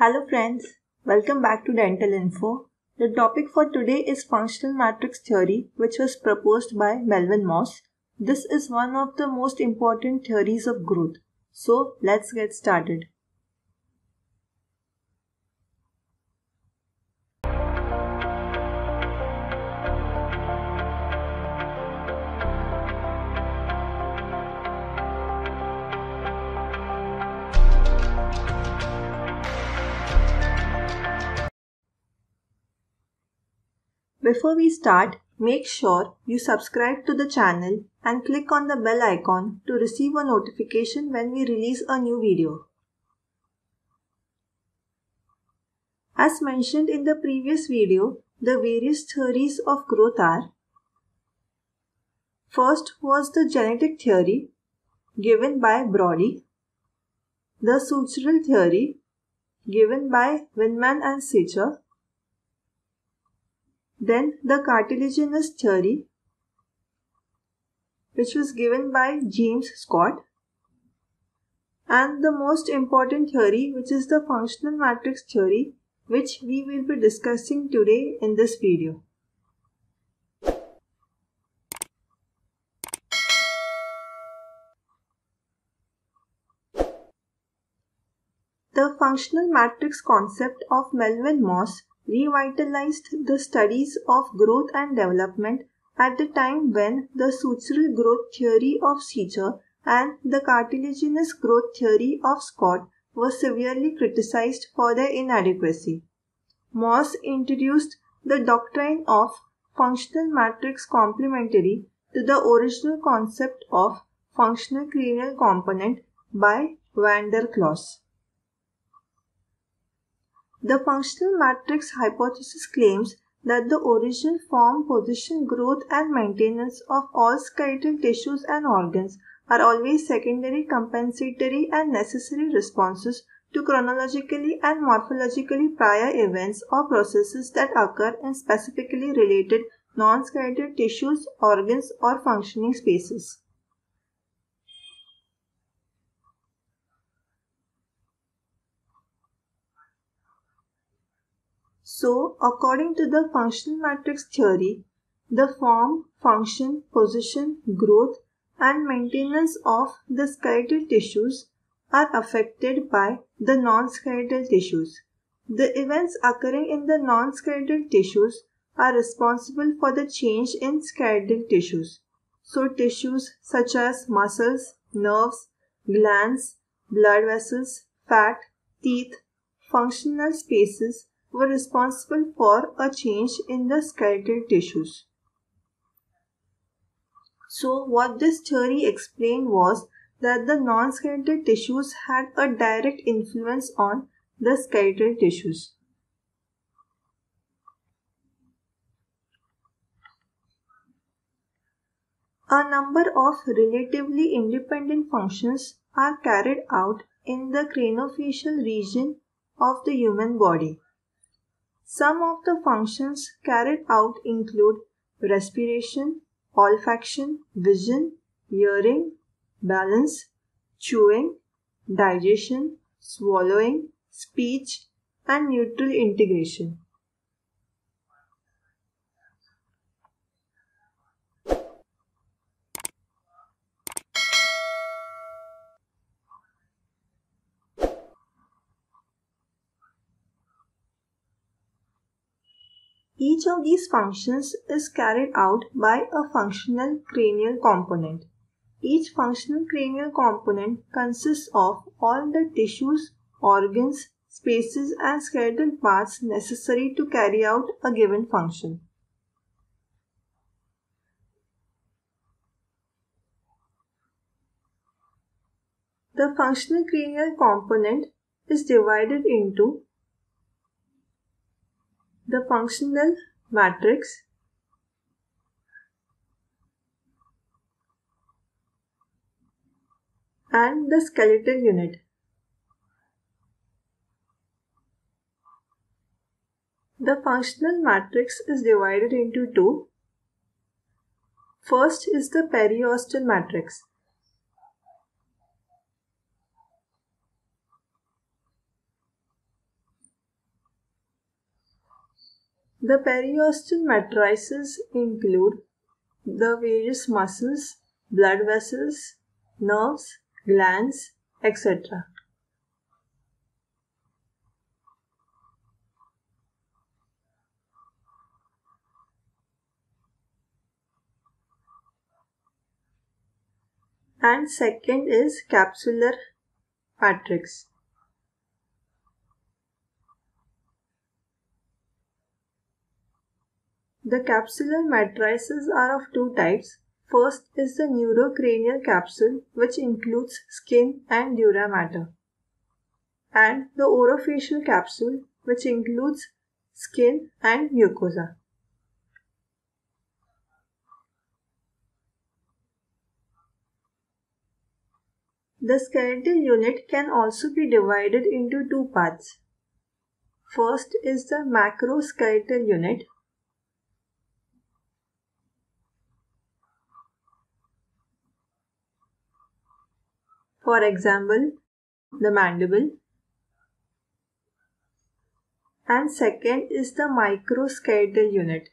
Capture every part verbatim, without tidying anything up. Hello friends, welcome back to Dental Info. The topic for today is functional matrix theory, which was proposed by Melvin Moss. This is one of the most important theories of growth. So let's get started. Before we start, make sure you subscribe to the channel and click on the bell icon to receive a notification when we release a new video. As mentioned in the previous video, the various theories of growth are: first was the genetic theory given by Brody, the sutural theory given by Winman and Sitcher, then the cartilaginous theory, which was given by James Scott, and the most important theory, which is the functional matrix theory, which we will be discussing today in this video. The functional matrix concept of Melvin Moss revitalized the studies of growth and development at the time when the sutural growth theory of Sitcher and the cartilaginous growth theory of Scott were severely criticized for their inadequacy. Moss introduced the doctrine of functional matrix complementary to the original concept of functional cranial component by Van Der Klaaus. The functional matrix hypothesis claims that the origin, form, position, growth and maintenance of all skeletal tissues and organs are always secondary, compensatory and necessary responses to chronologically and morphologically prior events or processes that occur in specifically related non-skeletal tissues, organs or functioning spaces. So, according to the functional matrix theory, the form, function, position, growth and maintenance of the skeletal tissues are affected by the non-skeletal tissues. The events occurring in the non-skeletal tissues are responsible for the change in skeletal tissues. So, tissues such as muscles, nerves, glands, blood vessels, fat, teeth, functional spaces were responsible for a change in the skeletal tissues. So what this theory explained was that the non-skeletal tissues had a direct influence on the skeletal tissues. A number of relatively independent functions are carried out in the craniofacial region of the human body. Some of the functions carried out include respiration, olfaction, vision, hearing, balance, chewing, digestion, swallowing, speech, and neutral integration. Each of these functions is carried out by a functional cranial component. Each functional cranial component consists of all the tissues, organs, spaces and skeletal parts necessary to carry out a given function. The functional cranial component is divided into the functional matrix, and the skeletal unit. The functional matrix is divided into two. First is the periosteal matrix. The periosteal matrices include the various muscles, blood vessels, nerves, glands, et cetera. And second is capsular matrix. The capsular matrices are of two types. First is the neurocranial capsule, which includes skin and dura mater, and the orofacial capsule, which includes skin and mucosa. The skeletal unit can also be divided into two parts. First is the macroskeletal unit, for example, the mandible, and second is the microskeletal unit.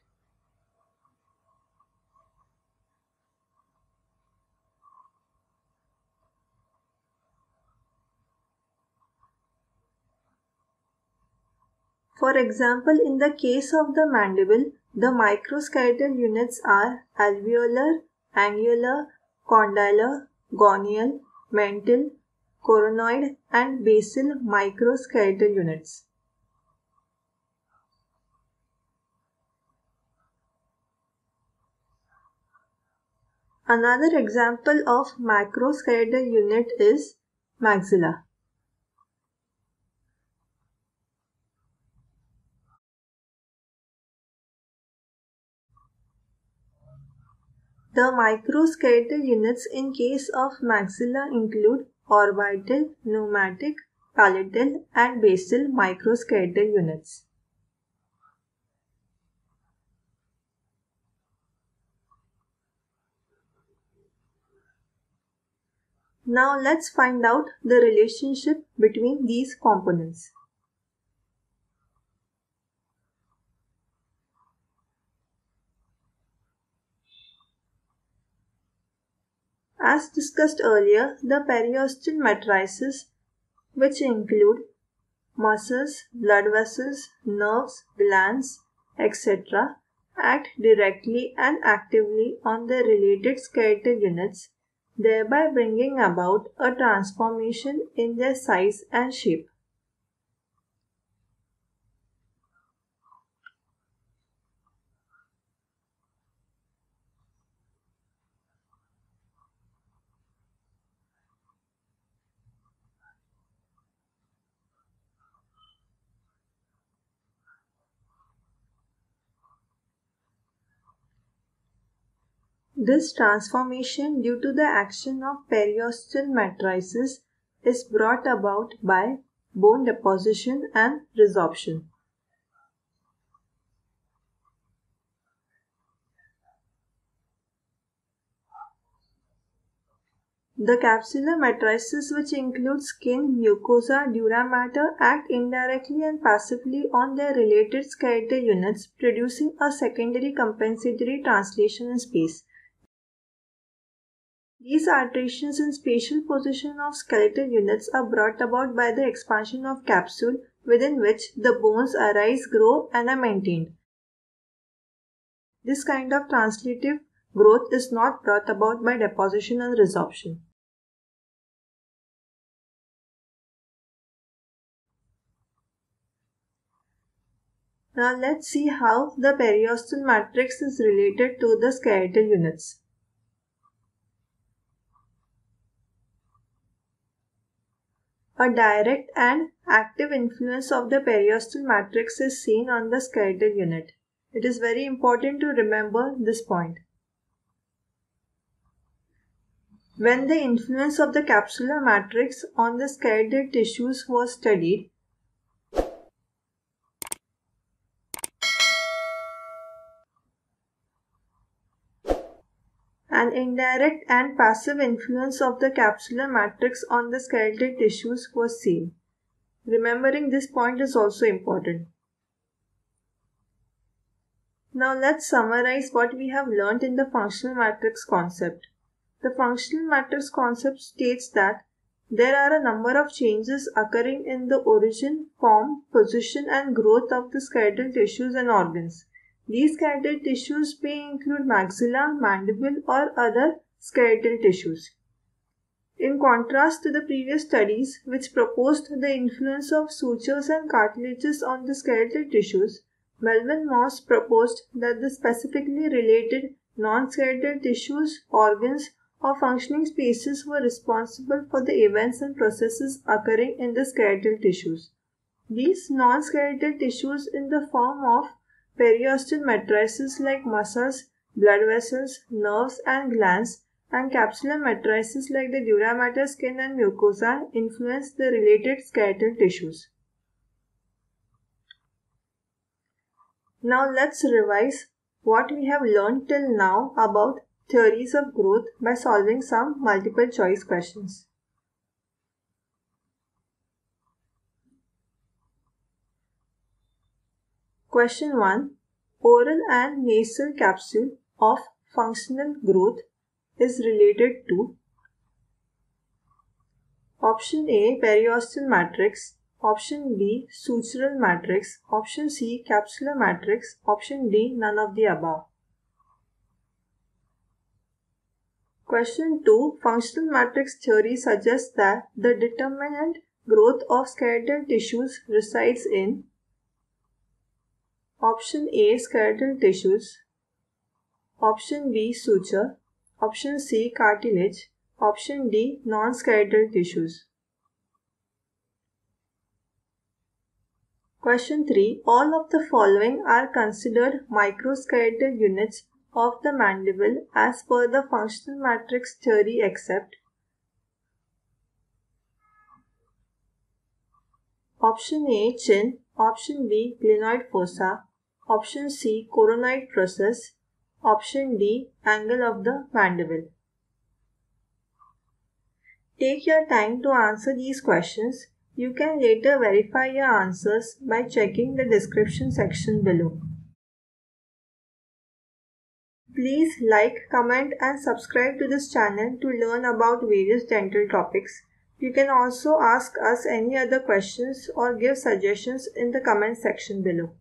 For example, in the case of the mandible, the microskeletal units are alveolar, angular, condylar, gonial, mental, coronoid, and basal microskeletal units. Another example of macroskeletal unit is maxilla. The microskeletal units in case of maxilla include orbital, pneumatic, palatal, and basal microskeletal units. Now let's find out the relationship between these components. As discussed earlier, the periosteal matrices, which include muscles, blood vessels, nerves, glands, et cetera, act directly and actively on the related skeletal units, thereby bringing about a transformation in their size and shape. This transformation due to the action of periosteal matrices is brought about by bone deposition and resorption. The capsular matrices, which include skin, mucosa, dura mater, act indirectly and passively on their related skeletal units, producing a secondary compensatory translation in space. These alterations in spatial position of skeletal units are brought about by the expansion of capsule, within which the bones arise, grow, and are maintained. This kind of translative growth is not brought about by deposition and resorption. Now let's see how the periosteal matrix is related to the skeletal units. A direct and active influence of the periosteal matrix is seen on the skeletal unit. It is very important to remember this point. When the influence of the capsular matrix on the skeletal tissues was studied, an indirect and passive influence of the capsular matrix on the skeletal tissues was seen. Remembering this point is also important. Now let's summarize what we have learned in the functional matrix concept. The functional matrix concept states that there are a number of changes occurring in the origin, form, position and growth of the skeletal tissues and organs. These skeletal tissues may include maxilla, mandible or other skeletal tissues. In contrast to the previous studies which proposed the influence of sutures and cartilages on the skeletal tissues, Melvin Moss proposed that the specifically related non-skeletal tissues, organs, or functioning spaces were responsible for the events and processes occurring in the skeletal tissues. These non-skeletal tissues in the form of periosteal matrices like muscles, blood vessels, nerves and glands, and capsular matrices like the dura mater, skin and mucosa influence the related skeletal tissues. Now let's revise what we have learned till now about theories of growth by solving some multiple choice questions. Question one. Oral and nasal capsule of functional growth is related to option A. Periosteal matrix, option B. Sutural matrix, option C. Capsular matrix, option D. None of the above. Question two. Functional matrix theory suggests that the determinant growth of skeletal tissues resides in option A. Skeletal tissues, option B. Suture, option C. Cartilage, option D. Non-skeletal tissues. Question three. All of the following are considered microskeletal units of the mandible as per the functional matrix theory except option A. Chin, option B. Glenoid fossa, option C. Coronoid process, option D. Angle of the mandible. Take your time to answer these questions. You can later verify your answers by checking the description section below. Please like, comment and subscribe to this channel to learn about various dental topics. You can also ask us any other questions or give suggestions in the comment section below.